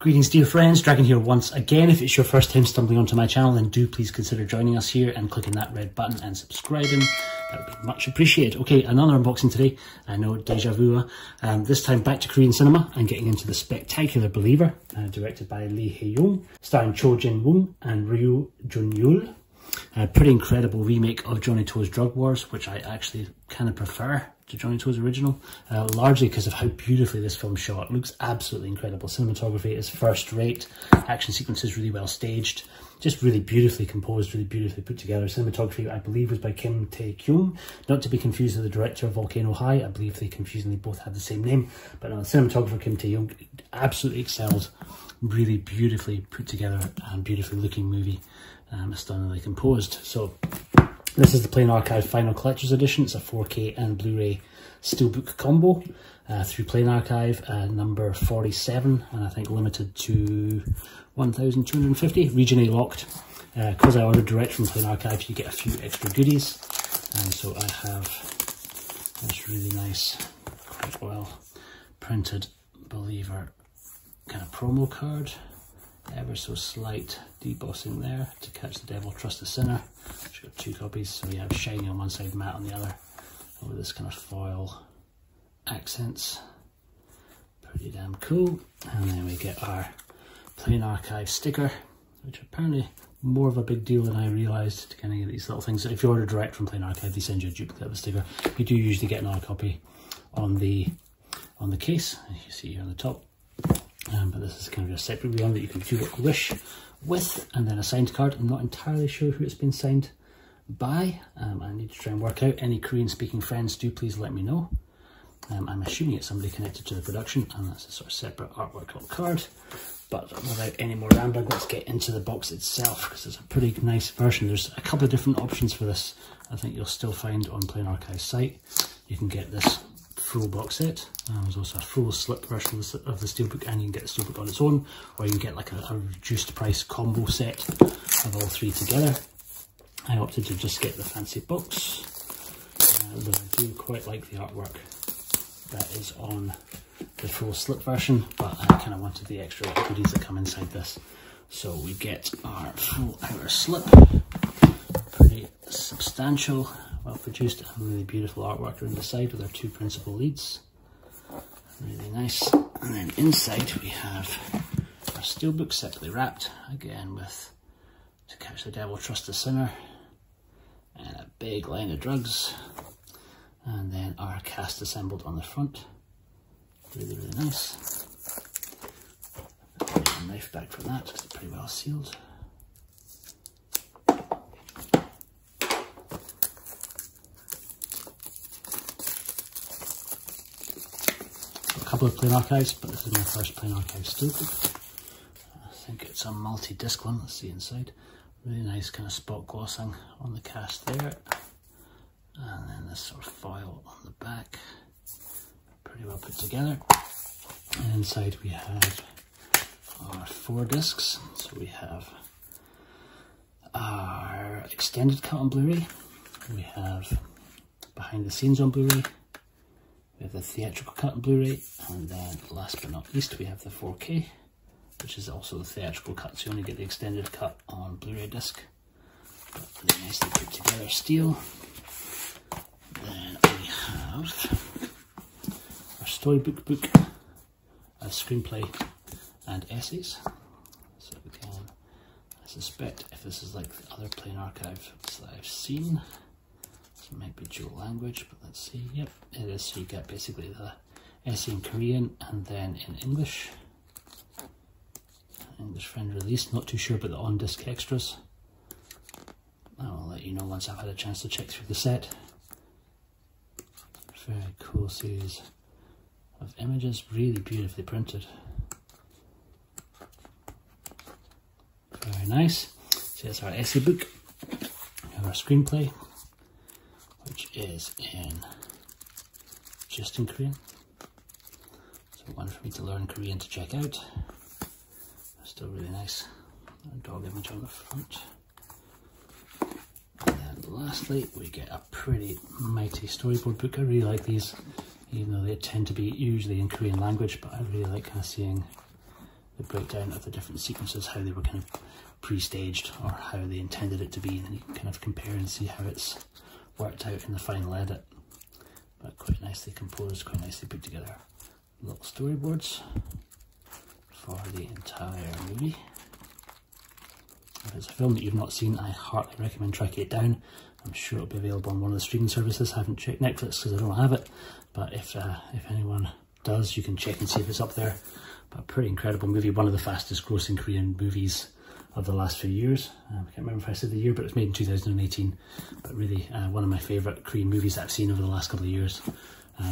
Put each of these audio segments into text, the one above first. Greetings dear friends, Dragon here once again. If it's your first time stumbling onto my channel, then do please consider joining us here and clicking that red button and subscribing. That would be much appreciated. Okay, another unboxing today. I know, deja vu. This time back to Korean cinema and getting into the spectacular Believer, directed by Lee Hae-young, starring Cho Jin-woong and Ryu Jun-yul. A pretty incredible remake of Johnnie To's Drug Wars, which I actually kind of prefer to Johnnie To's original, largely because of how beautifully this film shot. It looks absolutely incredible. Cinematography is first rate, action sequences really well staged, just really beautifully composed, really beautifully put together. Cinematography, I believe, was by Kim Tae-kyung, not to be confused with the director of Volcano High. I believe they confusingly both had the same name, but the cinematographer Kim Tae-kyung absolutely excelled. Really beautifully put together and beautifully looking movie, stunningly composed. So this is the Plain Archive Final Collector's Edition. It's a 4K and Blu-ray Steelbook combo through Plain Archive, number 47, and I think limited to 1,250, regionally locked. Because I ordered direct from Plain Archive, you get a few extra goodies. And so I have this really nice, quite well printed Believer kind of promo card. Ever so slight debossing there, To Catch the Devil, Trust the Sinner. Just got two copies, so we have shiny on one side, matte on the other, with this kind of foil accents. Pretty damn cool. And then we get our Plain Archive sticker, which apparently more of a big deal than I realised, to kind of get these little things. If you order direct from Plain Archive, they send you a duplicate of the sticker. You do usually get another copy on the case, as you see here on the top. But this is kind of a separate one that you can do what you wish with, and then a signed card. I'm not entirely sure who it's been signed by. I need to try and work out. Any Korean speaking friends, do please let me know. I'm assuming it's somebody connected to the production, and that's a sort of separate artwork on card. But without any more rambling, let's get into the box itself, because it's a pretty nice version. There's a couple of different options for this. I think you'll still find on Plain Archive's site. You can get this full box set. There's also a full slip version of the Steelbook, and you can get the Steelbook on its own, or you can get like a reduced price combo set of all three together. I opted to just get the fancy box, though I do quite like the artwork that is on the full slip version, but I kind of wanted the extra goodies that come inside this. So we get our full outer slip, pretty substantial, well produced, and really beautiful artwork around the side with our two principal leads. Really nice. And then inside we have our Steelbook, separately wrapped, again with To Catch the Devil, Trust the Sinner, and a big line of drugs. And then our cast assembled on the front. Really, really nice. Put a knife back for that, because it's pretty well sealed. Couple of Plain Archives, but this is my first Plain Archive Steelbook. I think it's a multi-disc one. Let's see inside. Really nice kind of spot glossing on the cast there, and then this sort of foil on the back. Pretty well put together. And inside we have our four discs. So we have our extended cut on Blu-ray. We have behind the scenes on Blu-ray. We have the theatrical cut on Blu-ray, and then last but not least we have the 4K, which is also the theatrical cut, so you only get the extended cut on Blu-ray disc. But really nicely put together steel. Then we have our storybook book, a screenplay and essays. So we can, I suspect, if this is like the other Plain Archive that I've seen, it might be dual language, but let's see. Yep, it is. So you get basically the essay in Korean and then in English. English friend release. Not too sure about the on-disc extras. I'll let you know once I've had a chance to check through the set. Very cool series of images, really beautifully printed. Very nice. So that's our essay book. We have our screenplay, which is just in Korean. So one for me to learn Korean to check out. Still really nice. A dog image on the front. And then lastly, we get a pretty mighty storyboard book. I really like these, even though they tend to be usually in Korean language, but I really like kind of seeing the breakdown of the different sequences, how they were kind of pre-staged or how they intended it to be, and you can kind of compare and see how it's worked out in the final edit. But quite nicely composed, quite nicely put together. Little storyboards for the entire movie. If it's a film that you've not seen, I heartily recommend tracking it down. I'm sure it'll be available on one of the streaming services. I haven't checked Netflix because I don't have it, but if anyone does, you can check and see if it's up there. But a pretty incredible movie, one of the fastest grossing Korean movies of the last few years. I can't remember if I said the year, but it was made in 2018. But really one of my favourite Korean movies that I've seen over the last couple of years.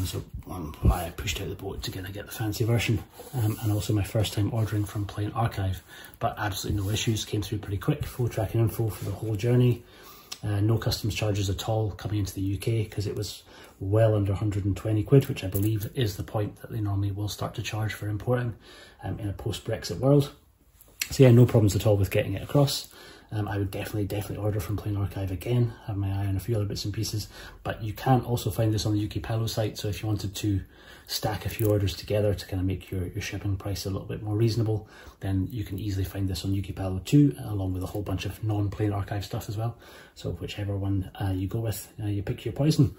So why I pushed out the boat to get the fancy version, and also my first time ordering from Plain Archive, but absolutely no issues, came through pretty quick, full tracking info for the whole journey, no customs charges at all coming into the UK, because it was well under 120 quid, which I believe is the point that they normally will start to charge for importing in a post-Brexit world. So yeah, no problems at all with getting it across. I would definitely order from Plain Archive again, have my eye on a few other bits and pieces, but you can also find this on the Yuki Palo site, so if you wanted to stack a few orders together to kind of make your shipping price a little bit more reasonable, then you can easily find this on Yuki Palo too, along with a whole bunch of non-Plain Archive stuff as well. So whichever one you go with, you pick your poison.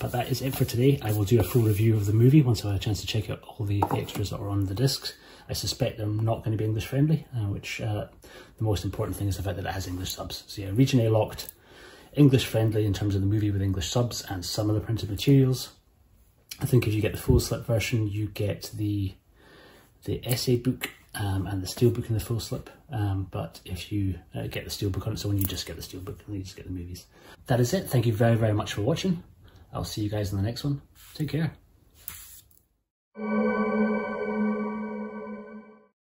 But that is it for today. I will do a full review of the movie once I've had a chance to check out all the extras that are on the discs. I suspect they're not going to be English friendly, which the most important thing is the fact that it has English subs. So yeah, region A locked, English friendly in terms of the movie with English subs and some of the printed materials. I think if you get the full slip version, you get the essay book and the steelbook in the full slip. But if you get the steelbook on its own, you just get the steelbook and you just get the movies. That is it. Thank you very, very much for watching. I'll see you guys in the next one. Take care.